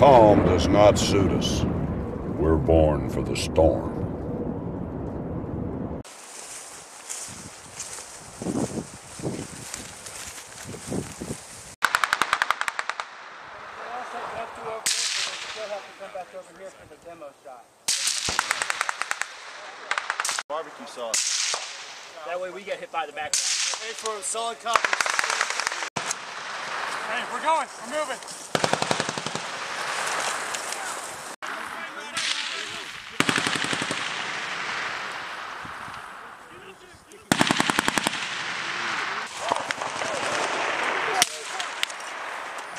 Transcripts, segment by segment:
calm does not suit us. We're born for the storm. Barbecue sauce. That way we get hit by the background. Wait for a solid copy. Hey, we're going. We're moving.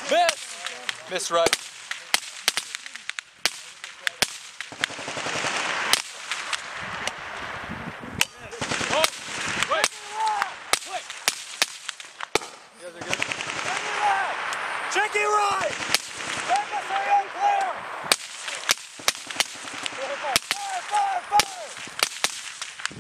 Miss! Miss right. Chicky right! Back us our young player! Fire, fire, fire! Strike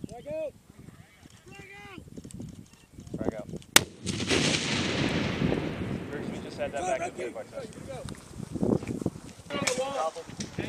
out! Strike out! Strike out. Briggs, we just had that back in the Hey,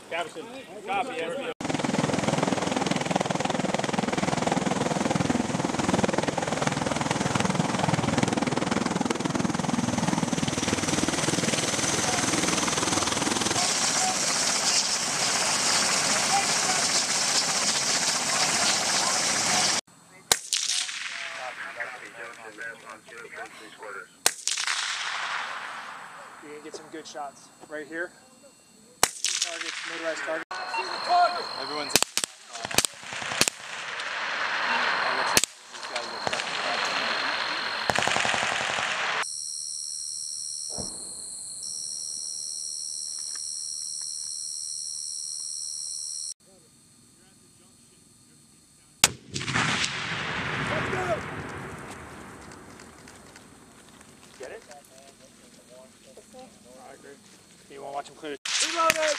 Captain, copy everybody. You're gonna get some good shots right here. Targets, motorized target. See the target! Everyone's get it? I agree. You want to watch him clear? Reloaded!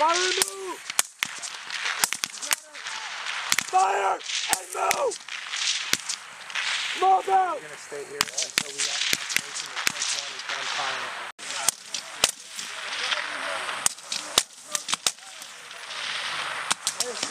Fire and move! Fire and move! Move out! We're going to stay here until we got confirmation that the first one is done firing. You guys need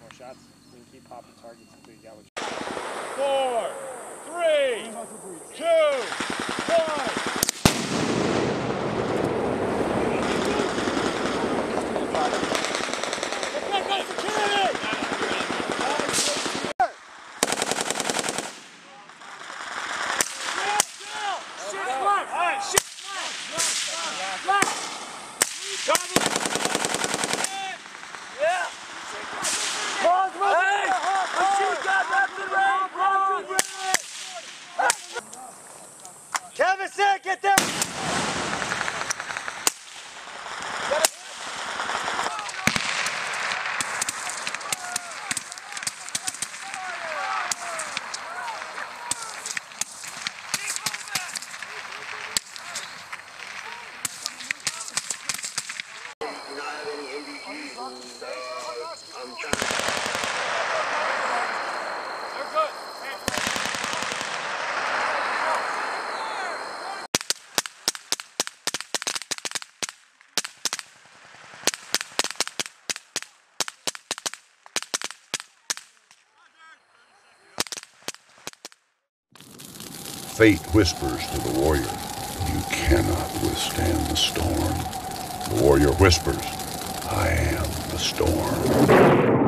more shots. We can keep popping targets until you got what you got. 4, 3, 2, 1. Fate whispers to the warrior, You cannot withstand the storm. The warrior whispers, I am the storm.